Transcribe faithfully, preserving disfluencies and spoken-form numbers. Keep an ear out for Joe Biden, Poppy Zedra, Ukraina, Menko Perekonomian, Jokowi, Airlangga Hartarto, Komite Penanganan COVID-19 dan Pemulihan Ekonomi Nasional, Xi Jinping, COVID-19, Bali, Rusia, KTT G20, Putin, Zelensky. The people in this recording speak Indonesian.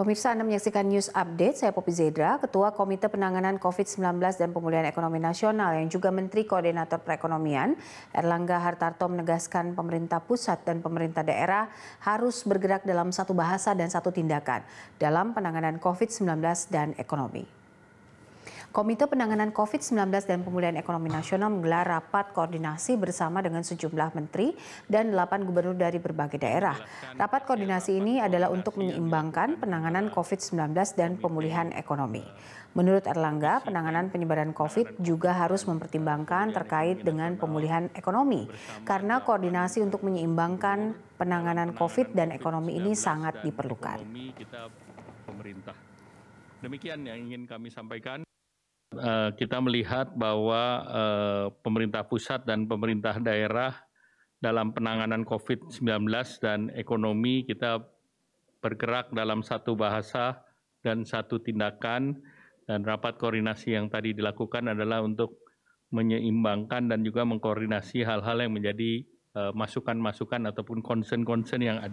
Pemirsa, Anda menyaksikan News Update, saya Poppy Zedra, Ketua Komite Penanganan COVID sembilan belas dan Pemulihan Ekonomi Nasional yang juga Menteri Koordinator Perekonomian, Airlangga Hartarto menegaskan pemerintah pusat dan pemerintah daerah harus bergerak dalam satu bahasa dan satu tindakan dalam penanganan COVID sembilan belas dan ekonomi. Komite Penanganan COVID sembilan belas dan Pemulihan Ekonomi Nasional menggelar rapat koordinasi bersama dengan sejumlah menteri dan delapan gubernur dari berbagai daerah. Rapat koordinasi ini adalah untuk menyeimbangkan penanganan COVID sembilan belas dan pemulihan ekonomi. Menurut Airlangga, penanganan penyebaran COVID juga harus mempertimbangkan terkait dengan pemulihan ekonomi, karena koordinasi untuk menyeimbangkan penanganan COVID dan ekonomi ini sangat diperlukan. Demikian yang ingin kami sampaikan. Kita melihat bahwa pemerintah pusat dan pemerintah daerah dalam penanganan COVID sembilan belas dan ekonomi kita bergerak dalam satu bahasa dan satu tindakan, dan rapat koordinasi yang tadi dilakukan adalah untuk menyeimbangkan dan juga mengkoordinasi hal-hal yang menjadi masukan-masukan ataupun concern-concern yang ada.